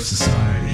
of society.